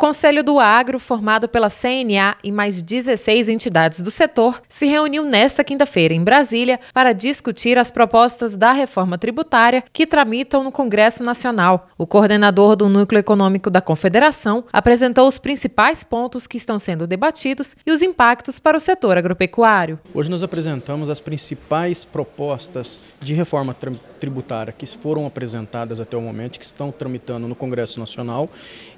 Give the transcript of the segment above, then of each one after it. Conselho do Agro, formado pela CNA e mais 16 entidades do setor, se reuniu nesta quinta-feira em Brasília para discutir as propostas da reforma tributária que tramitam no Congresso Nacional. O coordenador do Núcleo Econômico da Confederação apresentou os principais pontos que estão sendo debatidos e os impactos para o setor agropecuário. Hoje nós apresentamos as principais propostas de reforma tributária que foram apresentadas até o momento, que estão tramitando no Congresso Nacional,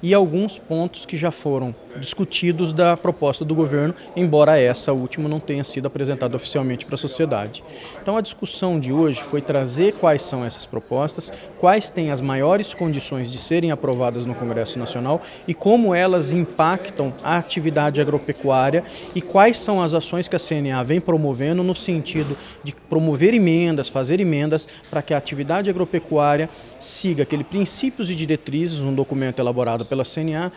e alguns pontos que já foram discutidos da proposta do governo, embora essa última não tenha sido apresentada oficialmente para a sociedade. Então a discussão de hoje foi trazer quais são essas propostas, quais têm as maiores condições de serem aprovadas no Congresso Nacional e como elas impactam a atividade agropecuária e quais são as ações que a CNA vem promovendo no sentido de promover emendas, fazer emendas para que a atividade agropecuária siga aquele princípios e diretrizes, um documento elaborado pela CNA,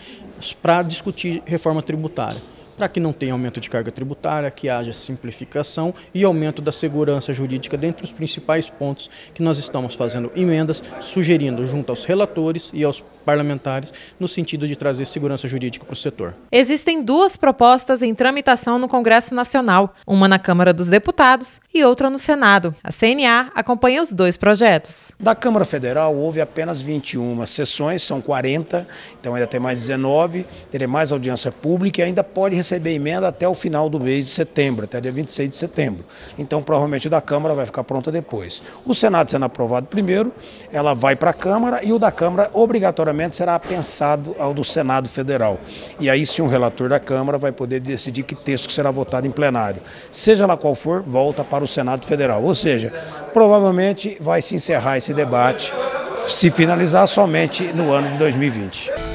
para discutir reforma tributária, para que não tenha aumento de carga tributária, que haja simplificação e aumento da segurança jurídica, dentre os principais pontos que nós estamos fazendo emendas, sugerindo junto aos relatores e aos parlamentares, no sentido de trazer segurança jurídica para o setor. Existem duas propostas em tramitação no Congresso Nacional, uma na Câmara dos Deputados e outra no Senado. A CNA acompanha os dois projetos. Da Câmara Federal houve apenas 21 sessões, são 40, então ainda tem mais 19, teremos mais audiência pública e ainda pode receber emenda até o final do mês de setembro, até dia 26 de setembro. Então, provavelmente, o da Câmara vai ficar pronta depois. O Senado sendo aprovado primeiro, ela vai para a Câmara e o da Câmara, obrigatoriamente, será apensado ao do Senado Federal. E aí, se um relator da Câmara vai poder decidir que texto será votado em plenário. Seja lá qual for, volta para o Senado Federal. Ou seja, provavelmente vai se encerrar esse debate, se finalizar somente no ano de 2020.